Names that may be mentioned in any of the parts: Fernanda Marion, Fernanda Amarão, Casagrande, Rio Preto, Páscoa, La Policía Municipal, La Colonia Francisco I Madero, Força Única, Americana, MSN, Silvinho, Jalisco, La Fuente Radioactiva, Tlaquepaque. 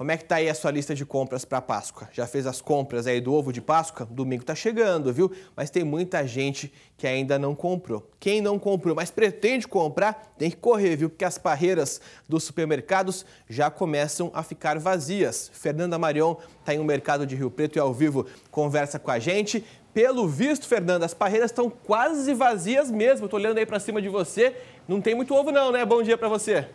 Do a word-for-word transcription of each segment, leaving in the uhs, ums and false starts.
Como é que tá aí a sua lista de compras para Páscoa? Já fez as compras aí do ovo de Páscoa? Domingo tá chegando, viu? Mas tem muita gente que ainda não comprou. Quem não comprou, mas pretende comprar, tem que correr, viu? Porque as parreiras dos supermercados já começam a ficar vazias. Fernanda Marion tá em um mercado de Rio Preto e ao vivo conversa com a gente. Pelo visto, Fernanda, as parreiras estão quase vazias mesmo. Tô olhando aí para cima de você. Não tem muito ovo não, né? Bom dia para você.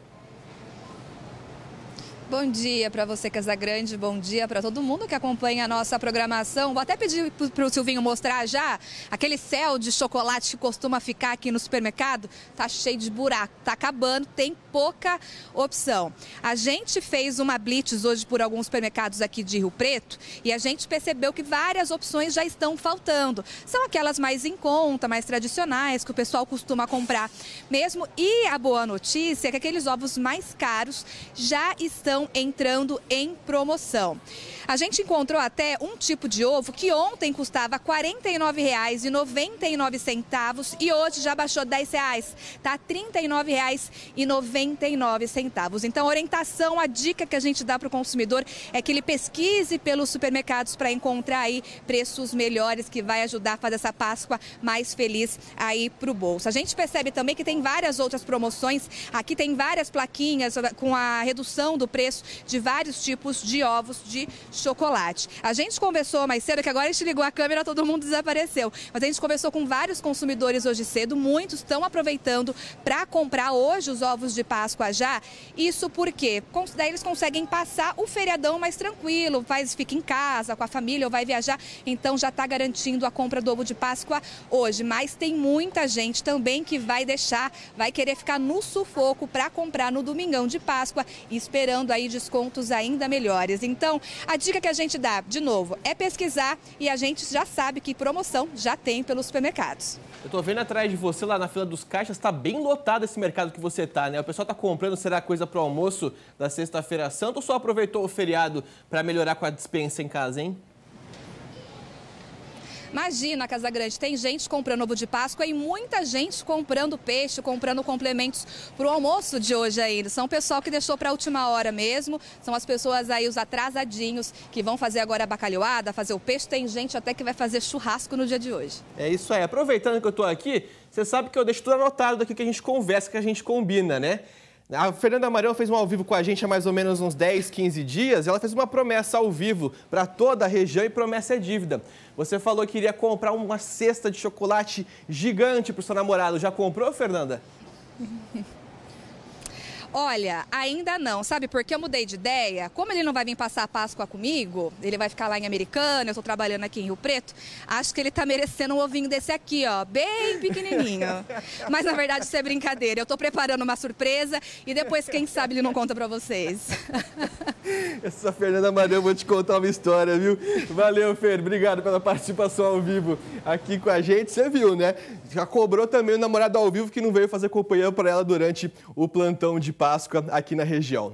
Bom dia para você, Casagrande, bom dia para todo mundo que acompanha a nossa programação. Vou até pedir para o Silvinho mostrar já aquele céu de chocolate que costuma ficar aqui no supermercado. Tá cheio de buraco, tá acabando, tem pouca opção. A gente fez uma blitz hoje por alguns supermercados aqui de Rio Preto e a gente percebeu que várias opções já estão faltando. São aquelas mais em conta, mais tradicionais, que o pessoal costuma comprar mesmo. E a boa notícia é que aqueles ovos mais caros já estão entrando em promoção. A gente encontrou até um tipo de ovo que ontem custava quarenta e nove reais e noventa e nove centavos e hoje já baixou dez reais, tá trinta e nove reais e noventa e nove centavos. Então, a orientação, a dica que a gente dá para o consumidor é que ele pesquise pelos supermercados para encontrar aí preços melhores, que vai ajudar a fazer essa Páscoa mais feliz aí pro bolso. A gente percebe também que tem várias outras promoções, aqui tem várias plaquinhas com a redução do preço de vários tipos de ovos de chocolate. A gente conversou mais cedo, que agora a gente ligou a câmera, todo mundo desapareceu. Mas a gente conversou com vários consumidores hoje cedo, muitos estão aproveitando para comprar hoje os ovos de Páscoa já. Isso porque daí eles conseguem passar o feriadão mais tranquilo, faz, fica em casa com a família ou vai viajar, então já está garantindo a compra do ovo de Páscoa hoje. Mas tem muita gente também que vai deixar, vai querer ficar no sufoco para comprar no domingão de Páscoa, esperando aí descontos ainda melhores. Então, a dica que a gente dá, de novo, é pesquisar, e a gente já sabe que promoção já tem pelos supermercados. Eu tô vendo atrás de você lá na fila dos caixas, tá bem lotado esse mercado que você tá, né? O pessoal tá comprando, será coisa pro almoço da sexta-feira santa ou só aproveitou o feriado para melhorar com a despensa em casa, hein? Imagina, Casagrande, tem gente comprando ovo de Páscoa e muita gente comprando peixe, comprando complementos para o almoço de hoje ainda. São o pessoal que deixou para a última hora mesmo, são as pessoas aí, os atrasadinhos, que vão fazer agora a bacalhoada, fazer o peixe. Tem gente até que vai fazer churrasco no dia de hoje. É isso aí. Aproveitando que eu estou aqui, você sabe que eu deixo tudo anotado daqui que a gente conversa, que a gente combina, né? A Fernanda Amarão fez um ao vivo com a gente há mais ou menos uns dez, quinze dias. Ela fez uma promessa ao vivo para toda a região, e promessa é dívida. Você falou que iria comprar uma cesta de chocolate gigante para o seu namorado. Já comprou, Fernanda? Olha, ainda não, sabe? Porque eu mudei de ideia. Como ele não vai vir passar a Páscoa comigo, ele vai ficar lá em Americana, eu tô trabalhando aqui em Rio Preto, acho que ele tá merecendo um ovinho desse aqui, ó, bem pequenininho. Mas, na verdade, isso é brincadeira. Eu tô preparando uma surpresa e depois, quem sabe, ele não conta pra vocês. Essa Fernanda Amarão, eu vou te contar uma história, viu? Valeu, Fer, obrigado pela participação ao vivo aqui com a gente. Você viu, né? Já cobrou também o namorado ao vivo que não veio fazer companhia pra ela durante o plantão de Páscoa aqui na região.